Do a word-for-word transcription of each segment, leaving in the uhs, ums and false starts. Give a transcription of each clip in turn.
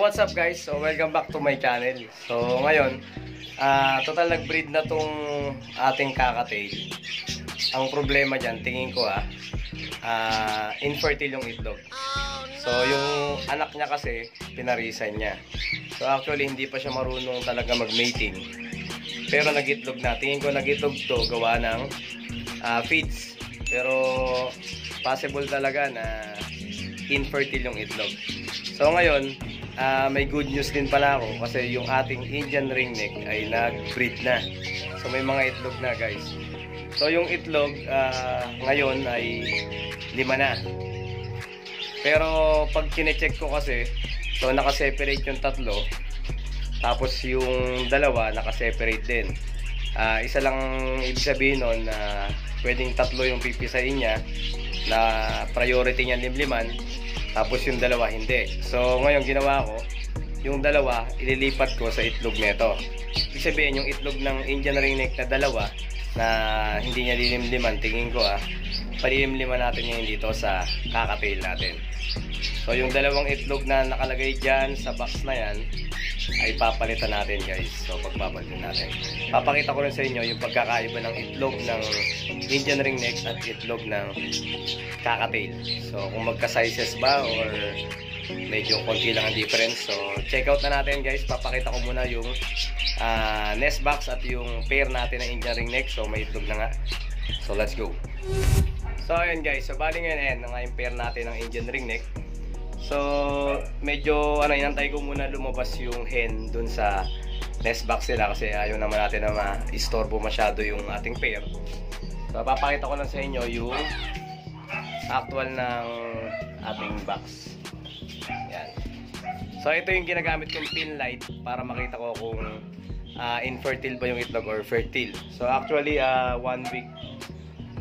what's up guys? So welcome back to my channel. So ngayon, uh, total nag-breed na tong ating cockatiel. Ang problema dyan, tingin ko ah, uh, infertile yung itlog. So yung anak niya kasi, pinarisan niya. So actually hindi pa siya marunong talaga mag-mating. Pero nag-itlog na, tingin ko nag-itlog to gawa ng uh, feeds. Pero possible talaga na infertile yung itlog. So ngayon, uh, may good news din pala ako kasi yung ating Indian Ringneck ay nag-breed na. So may mga itlog na guys. So yung itlog uh, ngayon ay lima na. Pero pag kine-check ko kasi, so naka-separate yung tatlo. Tapos yung dalawa naka-separate din. Uh, isa lang ibig sabihin nun na uh, pwedeng tatlo yung pipisahin niya na priority niya limliman. Tapos yung dalawa hindi. So ngayon ginawa ko, yung dalawa ililipat ko sa itlog nito. Ibig sabihin yung itlog ng Indian Ringneck na dalawa na hindi niya lilimliman, tingin ko ah, palilimliman natin ngayon dito sa cockatiel natin. So yung dalawang itlog na nakalagay dyan sa box na yan ay papalitan natin guys. So pagpapalitan natin, papakita ko rin sa inyo yung pagkakaiba ng itlog ng Indian Ringneck at itlog ng cockatiel. So kung magka-sizes ba or medyo konti lang ang difference. So check out na natin guys. Papakita ko muna yung uh, nest box at yung pair natin ng Indian Ringneck. So may itlog na nga. So let's go. So ayun guys, so bali ngayon ayan, nang-impair natin ang Indian Ringneck. So medyo ano, inantay ko muna lumabas yung hen dun sa nest box nila kasi ayaw naman natin na ma-istorbo masyado yung ating pair. So papakita ko lang sa inyo yung actual ng ating box. Ayan. So ito yung ginagamit kong pin light para makita ko kung uh, infertile ba yung itlog or fertile. So actually uh, one week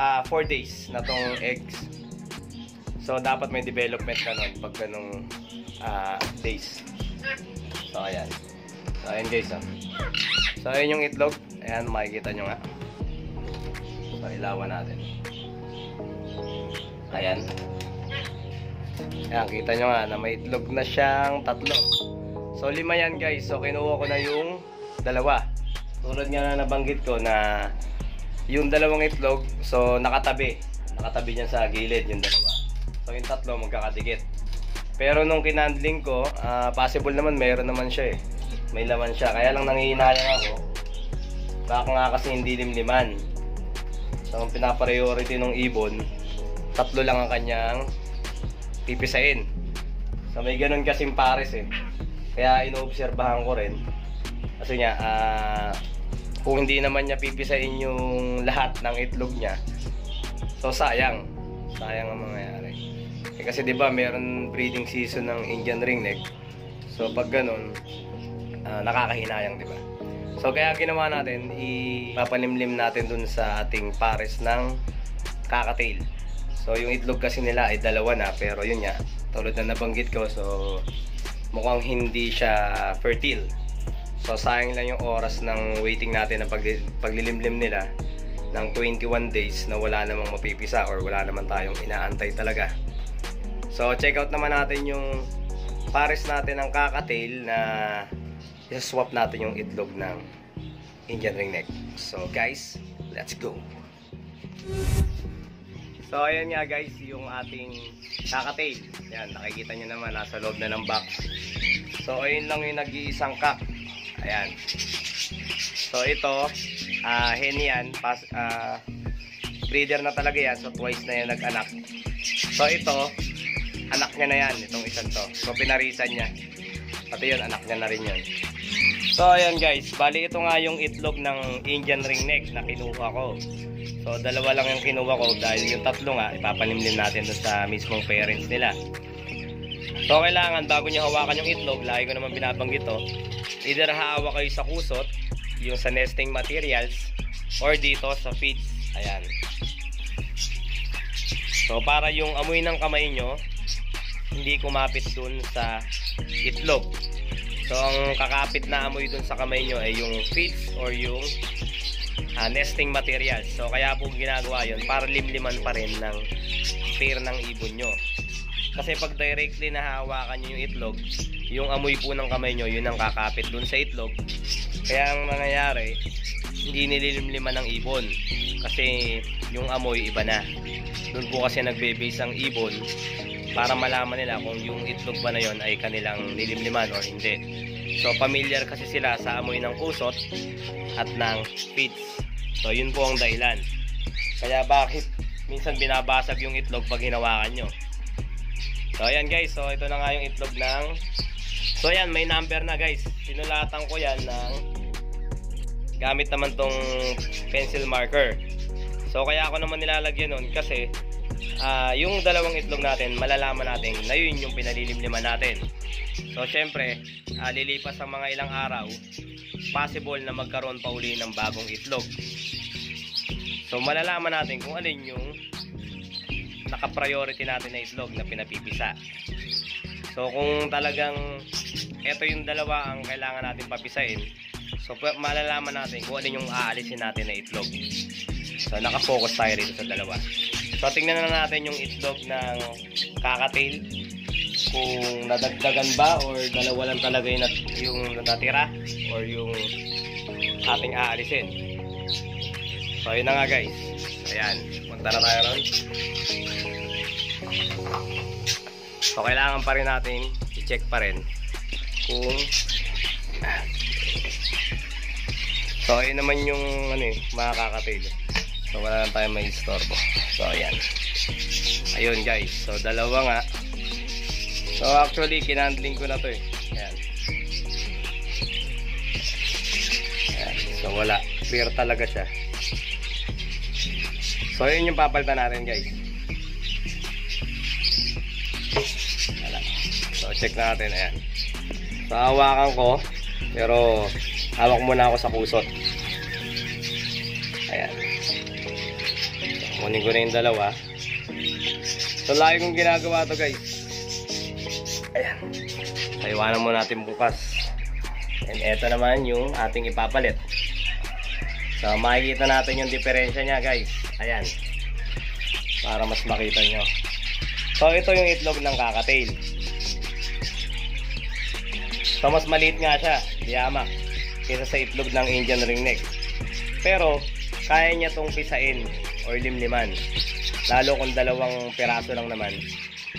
Uh, four days na tong eggs. So dapat may development ka nun pag ganung uh, days. So ayan. So ayan guys oh. So ayan yung itlog. Ayan makikita nyo nga. So ilawan natin. Ayan. Ayan kita nyo nga na may itlog na siyang tatlo. So lima yan guys. So kinuha ko na yung dalawa. Tulad nga na nabanggit ko na yung dalawang itlog, so nakatabi nakatabi niyan sa gilid yung dalawa. So yung tatlo magkakadikit. Pero nung kinandling ko, uh, possible naman meron naman siya eh, may laman siya. Kaya lang nangihinayang ako, baka nga kasi hindi limliman. So ang pinapriority ng ibon, tatlo lang ang kanyang pipisain. So may ganun kasing pares eh, kaya inoobserbahan ko rin kasi nga ah uh, kung hindi naman niya pipisain yung lahat ng itlog niya, so sayang sayang ang mangyayari eh, kasi di ba meron breeding season ng Indian Ringneck. So pag ganun uh, nakakahinayang, di ba? So kaya ginawa natin, ipapanimlim natin dun sa ating pares ng cockatiel. So yung itlog kasi nila ay dalawa na, pero yun nga tulad na nabanggit ko, so mukhang hindi siya fertile. So sayang lang yung oras ng waiting natin na pagli paglilimlim nila ng twenty-one days na wala namang mapipisa or wala naman tayong inaantay talaga. So check out naman natin yung pares natin ng cockatiel na i-swap natin yung itlog ng Indian Ringneck. So guys, let's go! So ayan nga guys yung ating cockatiel. Ayan, nakikita nyo naman nasa loob na ng box. So ayun lang yung nag-iisang cock. Ayan. So ito, uh, hen yan, pas, uh, breeder na talaga yan. So twice na yan nag-anak. So ito, anak niya na yan, itong isang to. So pinarisan niya. Pati yun, anak niya na rin yun. So ayan guys, bali ito nga yung itlog ng Indian Ringneck na kinuha ko. So dalawa lang yung kinuha ko dahil yung tatlo nga, ipapanimlim natin doon sa mismong parents nila. So kailangan, bago niyo hawakan yung itlog, lagi ko naman binabanggit to, either haawa kayo sa kusot, yung sa nesting materials, or dito sa feeds. Ayan. So para yung amoy ng kamay nyo hindi kumapit dun sa itlog. So ang kakapit na amoy dun sa kamay nyo ay yung feeds or yung uh, nesting materials. So kaya po ginagawa yun para limliman pa rin ng pair ng ibon nyo. Kasi pag directly nahawakan nyo yung itlog, yung amoy po ng kamay nyo, yun ang kakapit dun sa itlog. Kaya ang mangyayari, hindi nililimliman ng ibon kasi yung amoy iba na. Doon po kasi nagbe-base ang ibon para malaman nila kung yung itlog ba na yun ay kanilang nilimliman o hindi. So familiar kasi sila sa amoy ng usot at ng feeds. So yun po ang dahilan. Kaya bakit minsan binabasag yung itlog pag hinawakan nyo. So ayan guys, so ito na nga yung itlog ng... So ayan, may number na guys. Sinulatan ko yan ng... Gamit naman tong pencil marker. So kaya ako naman nilalagyan nun kasi uh, yung dalawang itlog natin, malalaman natin na yun yung pinalilimliman natin. So syempre, uh, lilipas sa mga ilang araw, possible na magkaroon pa uli ng bagong itlog. So malalaman natin kung alin yung naka-priority natin na itlog na pinapipisa. So kung talagang eto yung dalawa ang kailangan natin papisain, so malalaman natin kung alin yung aalisin natin na itlog. So nakafocus tayo rito sa dalawa. So tingnan na natin yung itlog ng cockatiel, kung nadagdagan ba or dalawa lang talaga yung, nat yung natira or yung ating aalisin. So yun na nga guys. Ayan, punta na tayo ron. So kailangan pa rin natin i-check pa rin kung so yun naman yung ano eh, mga cockatiel. So wala lang tayo may istorbo. So ayan, ayun guys, so dalawa nga. So actually kinandling ko na to eh. Ayan. Ayan. So wala, clear talaga siya. So yun yung papalitan natin guys. So check natin, ayan. So hawakan ko, pero hawak muna ako sa kusot. Ayan. So kunin ko na yung dalawa. So lagi kong ginagawa to guys. Ayan. So iwanan muna natin bukas. And eto naman yung ating ipapalit. So makikita natin yung diferensya niya guys. Ayan, para mas makita nyo. So ito yung itlog ng cockatiel. So mas maliit nga siya, diyamak, kaysa sa itlog ng Indian Ringneck. Pero kaya niya tong pisain or limliman, lalo kung dalawang piraso lang naman.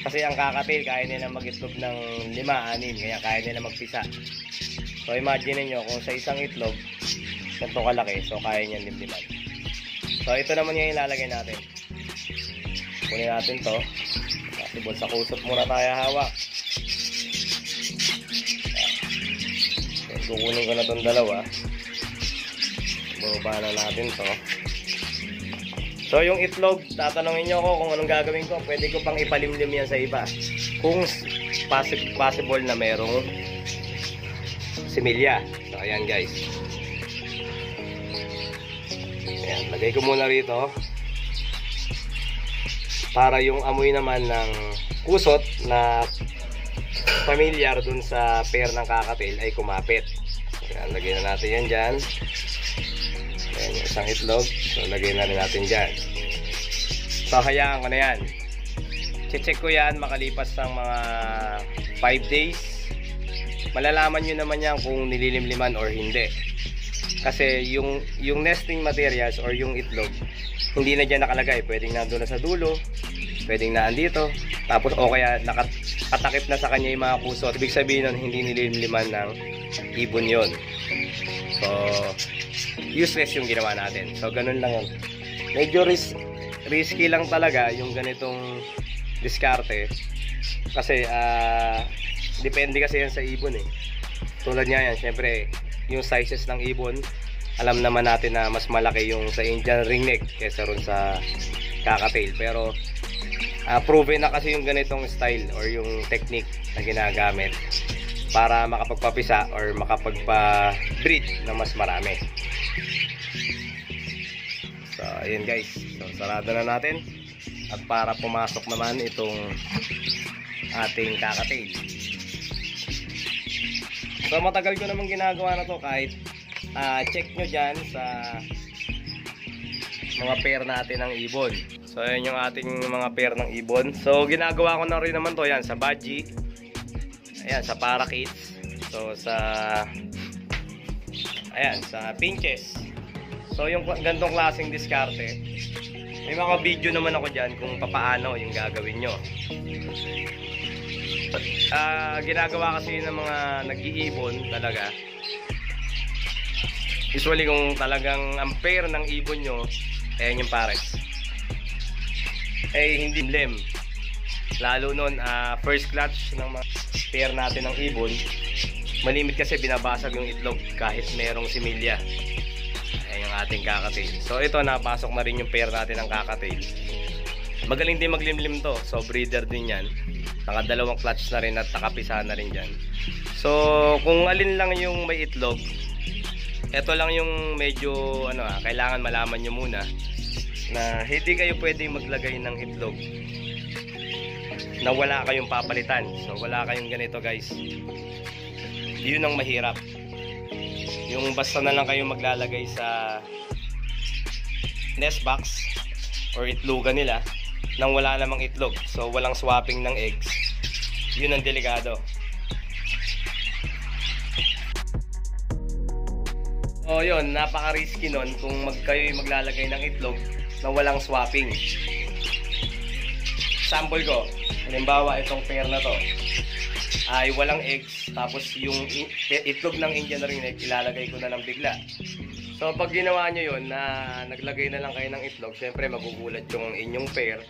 Kasi ang cockatiel kaya nila mag-itlog ng lima, anim, kaya kaya nila magpisa. So imagine nyo kung sa isang itlog ganito kalaki, so kaya niya limliman. So ito naman yung ilalagay natin. Kunin natin to. Possible sa kusot muna tayo hawak. So kukunin ko na itong dalawa. Bababa na natin to. So yung itlog, tatanungin nyo ko kung anong gagawin ko. Pwede ko pang ipalimlim yan sa iba. Kung possible na merong similya. So ayan guys. Ayan, lagay ko muna rito para yung amoy naman ng kusot na familiar dun sa pair ng cockatiel ay kumapit. Ayan, lagay na natin yan dyan. Ayan, yung isang itlog. So, lagay na rin natin dyan. So, hayaan ko na yan. Che-check ko yan makalipas ng mga five days. Malalaman nyo naman yan kung nililimliman or hindi. Kasi yung yung nesting materials or yung itlog hindi na diyan nakalagay, pwedeng nandoon na sa dulo, pwedeng naandito, tapos o kaya nakatakip na sa kanya yung mga puso. Ibig sabihin nun, hindi nilimliman ng ibon yon. So useless yung ginawa natin. So ganun lang yun. Medyo ris risky lang talaga yung ganitong diskarte kasi uh, depende kasi yan sa ibon eh. Tulad niya yan, syempre yung sizes ng ibon, alam naman natin na mas malaki yung sa Indian Ringneck kaysa ron sa cockatiel. Pero uh, proven na kasi yung ganitong style or yung technique na ginagamit para makapagpapisa or makapagpa-breed na mas marami. So ayun guys, so sarado na natin. At para pumasok naman itong ating cockatiel. So matagal ko naman ginagawa na to, kahit uh, check nyo dyan sa mga pair natin ng ibon. So yun yung ating mga pair ng ibon. So ginagawa ko na rin naman to yan sa budgie. Ayan, sa parakeets. So, sa ayan, sa pinches. So, yung gantong klaseng diskarte, may mga video naman ako dyan kung papaano yung gagawin nyo. Uh, ginagawa kasi ng mga nag-iibon talaga. Usually kung talagang ampere ng ibon nyo, ayan yung pares. Eh, hindi lem. Lalo nun, uh, first clutch ng mga pair natin ng ibon, malimit kasi binabasag yung itlog kahit merong similya. Ayan yung ating cockatiel. So ito, napasok na rin yung pair natin ng cockatiel. Magaling din maglimlim to. So breeder din yan. Nakadalawang clutch na rin at nakapisa na rin dyan. So kung alin lang yung may itlog, ito lang yung medyo ano, ah, kailangan malaman nyo muna na hindi kayo pwedeng maglagay ng itlog na wala kayong papalitan. So wala kayong ganito, guys. Yun ang mahirap. Yung basta na lang kayong maglalagay sa nest box or itlogan nila nang wala namang itlog. So walang swapping ng eggs. Yun ang delikado. O yun, napaka-risky nun kung mag kayo'y maglalagay ng itlog na walang swapping. Sample ko, halimbawa itong pair na to ay walang eggs, tapos yung itlog ng Indian Ringneck ilalagay ko na lang bigla. So pag ginawa nyo yun na naglagay na lang kayo ng itlog, syempre magugulat yung inyong pair.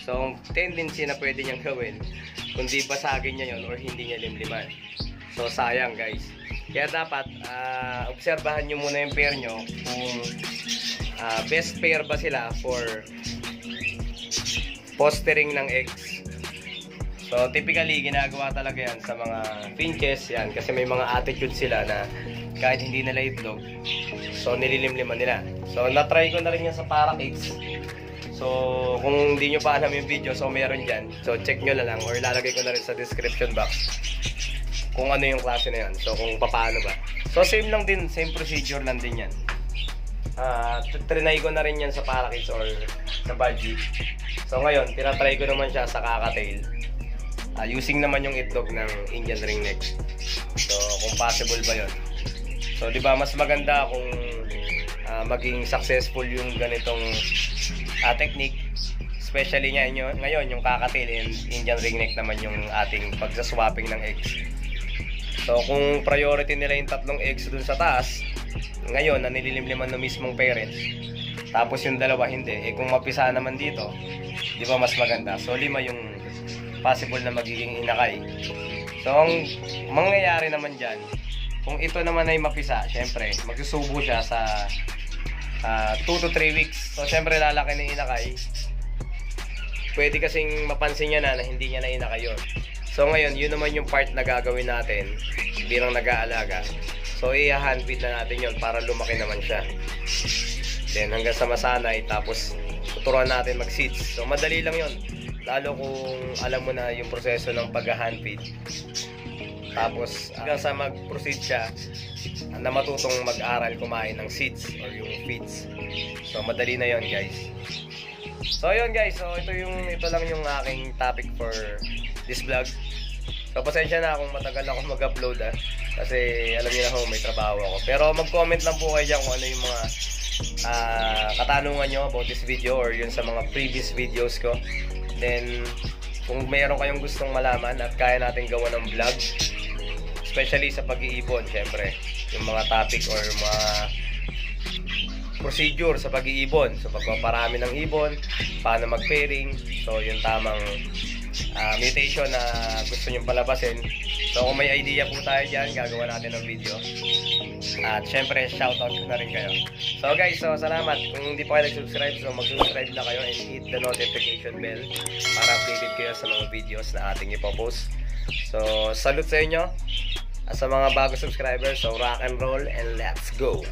So ang tendency na pwede niyang gawin, kundi basagin niya yun or hindi niya limliman. So sayang, guys. Kaya dapat uh, obserbahan nyo muna yung pair nyo kung uh, best pair ba sila for fostering ng eggs. So typically ginagawa talaga yan sa mga finches yan, kasi may mga attitude sila na kahit hindi nila itlog, so nililimliman nila. So natry ko na rin yan sa parakeets. So kung hindi nyo pa alam yung video, so meron dyan. So check nyo na lang or lalagay ko na rin sa description box kung ano yung klase na yan. So kung paano ba. So same lang din, same procedure lang din yan. Uh, trinay ko na rin yan sa parakeets or sa budgie. So ngayon, tinatry ko naman siya sa cockatiel, uh, using naman yung itlog ng Indian Ringneck. So kung possible ba yun. So di ba mas maganda kung uh, maging successful yung ganitong uh, technique, especially niya yun, ngayon yung cockatiel and Indian Ringneck naman yung ating pagsaswapping ng eggs. So kung priority nila yung tatlong eggs dun sa taas, ngayon na nililimliman ng mismong parents, tapos yung dalawa hindi, eh kung mapisa naman dito, di ba mas maganda. So lima yung possible na magiging inakay. So ang mangyayari naman dyan, kung ito naman ay mapisa, syempre magsusubo siya sa two to three weeks. So syempre lalaki na inakay, pwede kasing mapansin niya na na hindi niya na inakay yun. So ngayon, yun naman yung part na gagawin natin bilang nag-aalaga. So i-handfeed na natin yun para lumaki naman siya. Then hanggang sa masanay, tapos tuturuan natin mag-seeds. So madali lang yun, lalo kung alam mo na yung proseso ng pag-handfeed. Tapos hanggang sa mag-proceed siya na matutong mag-aral kumain ng seeds or yung feeds. So madali na yun, guys. So yun, guys, so ito, yung, ito lang yung aking topic for this vlog. So pasensya na kung matagal ako mag-upload, ah, kasi alam niyo na ho, may trabaho ako. Pero mag-comment lang po kayo dyan kung ano yung mga uh, katanungan nyo about this video or yun sa mga previous videos ko. Then kung mayroon kayong gustong malaman at kaya natin gawa ng vlog, especially sa pag-iibon, syempre yung mga topic or mga procedure sa pag-iibon, so pagpaparami ng ibon, paano mag-pairing, so yung tamang Uh, mutation na gusto nyong palabasin. So kung may idea po tayo dyan, gagawa natin ng video. At syempre shoutout ko na rin kayo. So guys, so salamat. Kung hindi pa kayo nag-subscribe, so mag-subscribe na kayo and hit the notification bell para updated kayo sa mga videos na ating ipopost. So salute sa inyo, sa mga bago subscribers. So rock and roll and let's go.